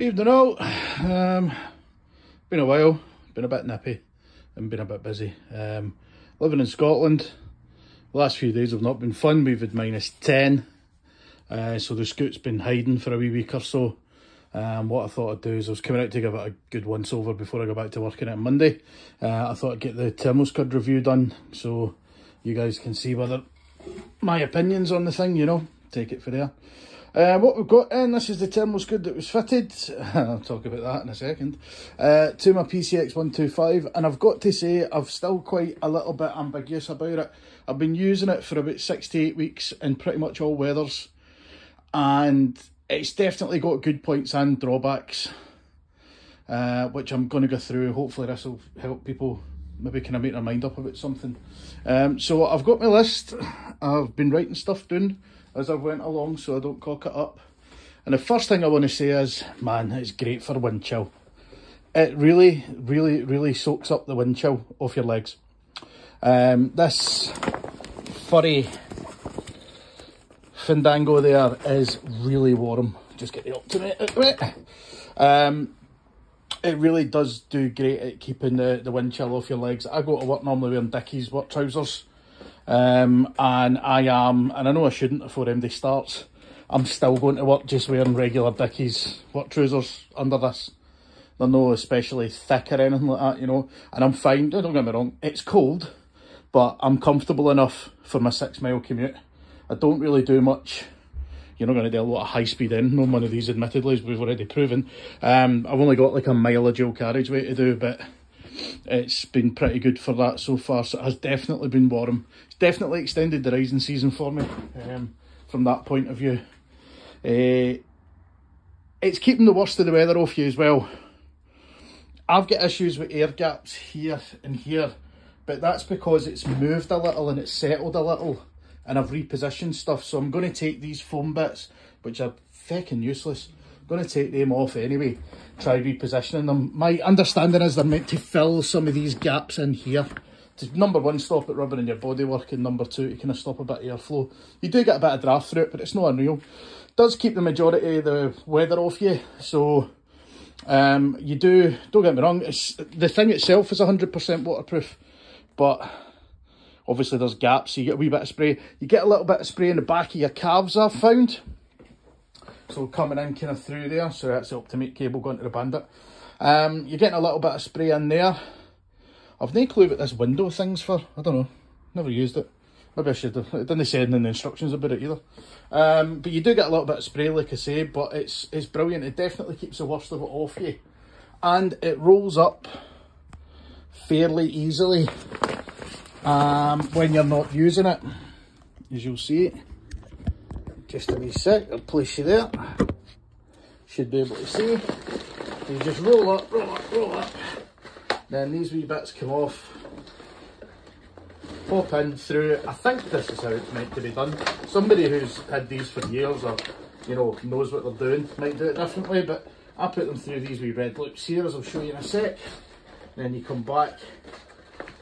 Evening all. Been a while, been a bit nippy and been a bit busy. Living in Scotland, the last few days have not been fun. We've had -10, so the scoot's been hiding for a wee week or so. What I thought I'd do is I was coming out to give it a good once over before I go back to work on it on Monday. I thought I'd get the Termoscud review done so you guys can see whether my opinions on the thing, you know, take it for there. What we've got in, this is the Termoscud that was fitted, I'll talk about that in a second, to my PCX125, and I've got to say I'm still quite a little bit ambiguous about it. I've been using it for about 6 to 8 weeks in pretty much all weathers, and it's definitely got good points and drawbacks, which I'm going to go through. Hopefully this will help people maybe kind of make their mind up about something. So I've got my list, I've been writing stuff down as I went along so I don't cock it up. And the first thing I want to say is, man, it's great for wind chill. It really, really, really soaks up the wind chill off your legs. This furry fandango there is really warm. Just get the OptiMate out of it. It really does do great at keeping the wind chill off your legs. I go to work normally wearing Dickies work trousers. And I am, and I know I shouldn't before MD starts, I'm still going to work just wearing regular Dickies work trousers under this. They're no especially thick or anything like that, you know, and I'm fine, don't get me wrong, it's cold, but I'm comfortable enough for my 6-mile commute. I don't really do much. You're not going to do a lot of high speed in on one of these, admittedly, as we've already proven. I've only got like a mile of dual carriageway to do, but it's been pretty good for that so far, so it has definitely been warm. It's definitely extended the riding season for me, from that point of view. It's keeping the worst of the weather off you as well. I've got issues with air gaps here and here, but that's because it's moved a little and it's settled a little, and I've repositioned stuff, so I'm going to take these foam bits, which are feckin' useless. Going to take them off anyway, try repositioning them. My understanding is they're meant to fill some of these gaps in here to, number one, stop it rubbing in your bodywork, and number two, to kind of stop a bit of airflow. You do get a bit of draft through it, but it's not unreal. It does keep the majority of the weather off you, so you do, don't get me wrong, it's, the thing itself is 100% waterproof, but obviously there's gaps, so you get a wee bit of spray. You get a little bit of spray in the back of your calves, I've found. So coming in kind of through there, so that's the OptiMate cable going to the Bandit. You're getting a little bit of spray in there. I've no clue what this window thing's for, I don't know, never used it. Maybe I should have, it didn't say anything in the instructions about it either. But you do get a little bit of spray, like I say, but it's brilliant. It definitely keeps the worst of it off you. And it rolls up fairly easily when you're not using it, as you'll see it. Just a wee sec, I'll place you there. Should be able to see. You just roll up, roll up, roll up. Then these wee bits come off. Pop in through. I think this is how it's meant to be done. Somebody who's had these for years or, you know, knows what they're doing might do it differently, but I put them through these wee red loops here, as I'll show you in a sec. Then you come back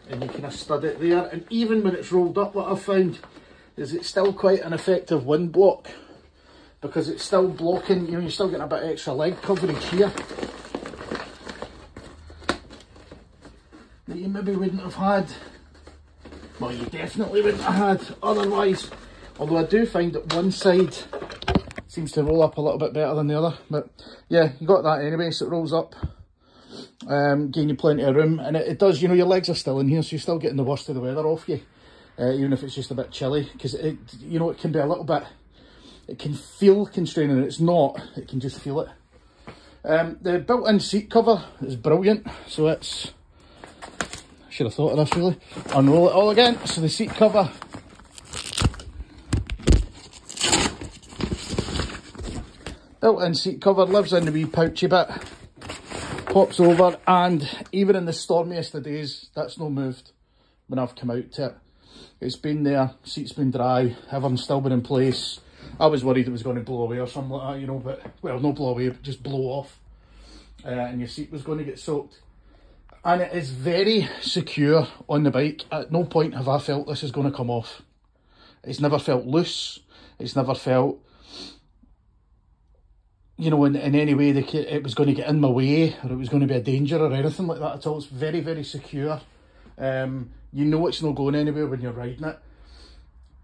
and you kind of stud it there. And even when it's rolled up, what I've found is it's still quite an effective wind block, because it's still blocking, you know, you're still getting a bit of extra leg coverage here that you maybe wouldn't have had. Well, you definitely wouldn't have had otherwise, although I do find that one side seems to roll up a little bit better than the other, but yeah, you got that anyway, so it rolls up, giving you plenty of room, and it does, you know, your legs are still in here, so you're still getting the worst of the weather off you. Even if it's just a bit chilly, because it, you know, it can be a little bit, it can feel constraining, and it's not, it can just feel it. The built-in seat cover is brilliant, so it's, I should have thought of this really. Unroll it all again, so the seat cover lives in the wee pouchy bit, pops over, and even in the stormiest of days, that's not moved when I've come out to it. It's been there, seat's been dry, everything's still been in place. I was worried it was going to blow away or something like that, you know, but, well, not blow away, but just blow off. And your seat was going to get soaked. And it is very secure on the bike. At no point have I felt this is going to come off. It's never felt loose. It's never felt you know, in any way they could, it was going to get in my way or it was going to be a danger or anything like that at all. It's very, very secure. You know it's not going anywhere when you're riding it.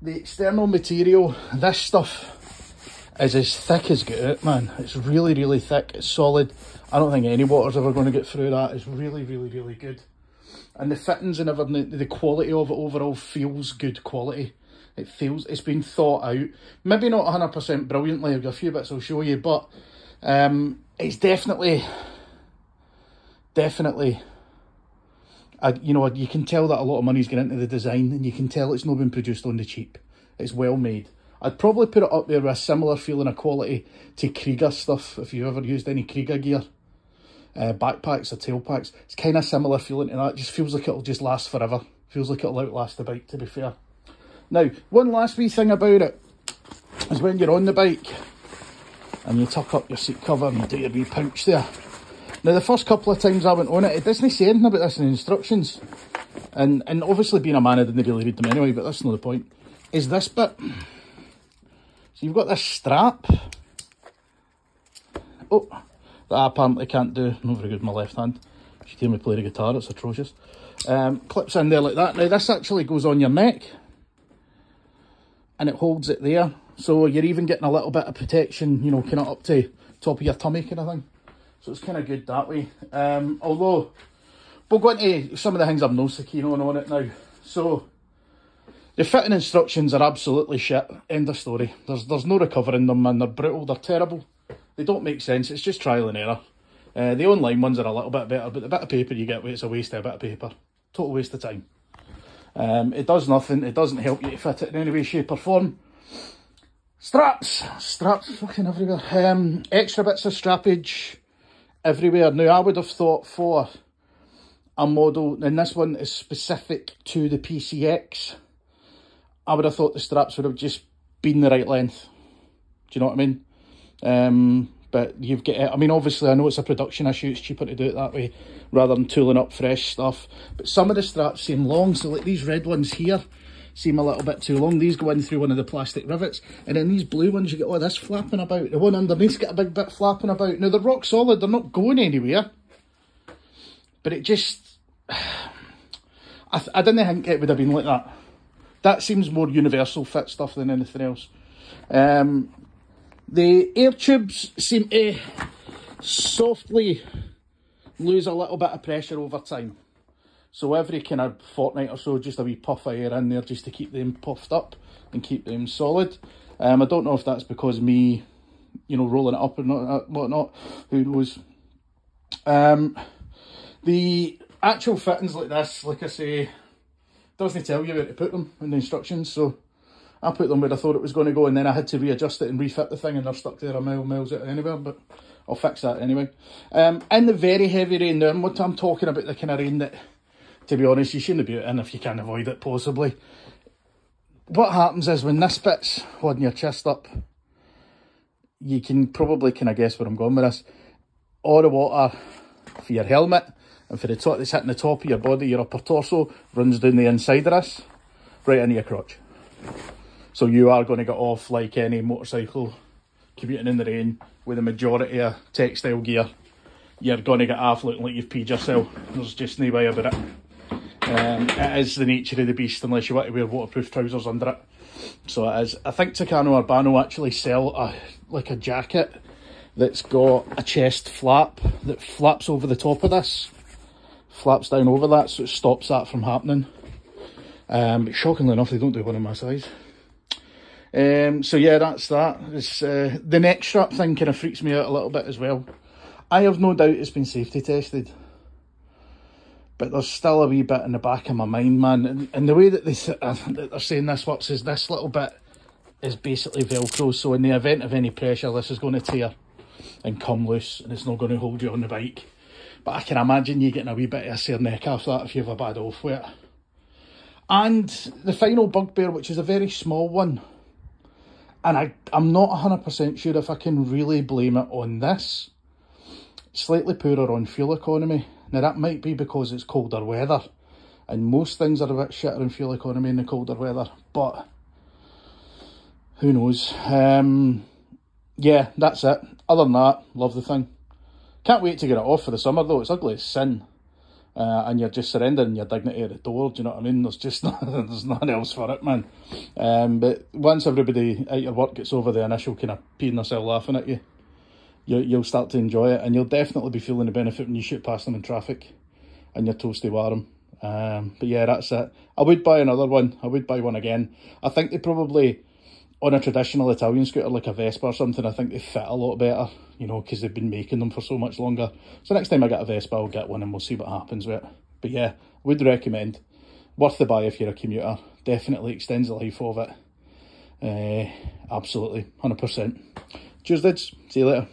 The external material, this stuff is as thick as get out, man. It's really, really thick. It's solid. I don't think any water's ever going to get through that. It's really, really, really good. And the fittings and everything, the quality of it overall feels good quality. It feels, it's been thought out. Maybe not 100% brilliantly, I've got a few bits I'll show you, but it's definitely, you know, you can tell that a lot of money's gone into the design, and you can tell it's not been produced on the cheap. It's well made. I'd probably put it up there with a similar feeling of quality to Krieger stuff, if you've ever used any Krieger gear. Backpacks or tailpacks, it's kind of similar feeling to that. It just feels like it'll just last forever. Feels like it'll outlast the bike, to be fair. Now, one last wee thing about it is when you're on the bike and you tuck up your seat cover and you do your wee pouch there. Now, the first couple of times I went on it, it doesn't say anything about this in the instructions. And obviously, being a man, I didn't really read them anyway, but that's not the point. Is this bit. So you've got this strap. Oh, that I apparently can't do. I'm not very good with my left hand. You should hear me play the guitar, it's atrocious. Clips in there like that. Now, this actually goes on your neck. And it holds it there, so you're even getting a little bit of protection, you know, kind of up to top of your tummy kind of thing. So it's kind of good that way. Although, we'll go into some of the things I'm no so keen on it now. So, the fitting instructions are absolutely shit. End of story. There's no recovering them, man. They're brutal, they're terrible. They don't make sense, it's just trial and error. The online ones are a little bit better, but the bit of paper you get, it's a waste of a bit of paper. Total waste of time. It does nothing, it doesn't help you to fit it in any way, shape or form. Straps fucking everywhere. Extra bits of strappage everywhere. Now I would have thought for a model, and this one is specific to the PCX, I would have thought the straps would have just been the right length. Do you know what I mean? But you've got it. I mean, obviously, I know it's a production issue. It's cheaper to do it that way rather than tooling up fresh stuff. But some of the straps seem long. So, like these red ones here seem a little bit too long. These go in through one of the plastic rivets. And then these blue ones, you get all this flapping about. The one underneath's got a big bit flapping about. Now, they're rock solid. They're not going anywhere. But it just... I didn't think it would have been like that. That seems more universal fit stuff than anything else. The air tubes seem to softly lose a little bit of pressure over time. So every kind of fortnight or so, just a wee puff of air in there just to keep them puffed up and keep them solid. I don't know if that's because me, you know, rolling it up or not, whatnot, who knows. The actual fittings like this, like I say, doesn't tell you where to put them in the instructions, so... I put them where I thought it was going to go, and then I had to readjust it and refit the thing, and they're stuck there a miles out of anywhere, but I'll fix that anyway. In the very heavy rain, now I'm talking about the kind of rain that, to be honest, you shouldn't be out in if you can avoid it, possibly. What happens is when this bit's holding your chest up, you can probably kind of guess where I'm going with this. All the water for your helmet, and for the top that's hitting the top of your body, your upper torso, runs down the inside of this, right into your crotch. So you are going to get off like any motorcycle commuting in the rain with a majority of textile gear. You're going to get off looking like you've peed yourself. There's just no way about it. It is the nature of the beast unless you want to wear waterproof trousers under it. So it is. I think Tucano Urbano actually sell like a jacket that's got a chest flap that flaps over the top of this. Flaps down over that so it stops that from happening. But shockingly enough they don't do one of my size. So yeah, that's that. It's, the neck strap thing kind of freaks me out a little bit as well. I have no doubt it's been safety tested. But there's still a wee bit in the back of my mind, man. And the way that they're saying this works is this little bit is basically Velcro. So in the event of any pressure, this is going to tear and come loose. And it's not going to hold you on the bike. But I can imagine you getting a wee bit of a sore neck after that if you have a bad off wear. And the final bugbear, which is a very small one. And I'm not 100% sure if I can really blame it on this. Slightly poorer on fuel economy. Now that might be because it's colder weather. And most things are a bit shitter in fuel economy in the colder weather. But, who knows. Yeah, that's it. Other than that, love the thing. Can't wait to get it off for the summer though. It's ugly as sin. And you're just surrendering your dignity at the door, do you know what I mean? There's just there's nothing else for it, man. But once everybody out your work gets over the initial kind of peeing themselves laughing at you, you'll start to enjoy it, and you'll definitely be feeling the benefit when you shoot past them in traffic and you're toasty warm. But yeah, that's it. I would buy another one. I would buy one again. I think they probably, on a traditional Italian scooter like a Vespa or something, I think they fit a lot better, you know, because they've been making them for so much longer. So next time I get a Vespa, I'll get one and we'll see what happens with it. But yeah, would recommend. Worth the buy if you're a commuter. Definitely extends the life of it. Absolutely, 100%. Cheers, dudes. See you later.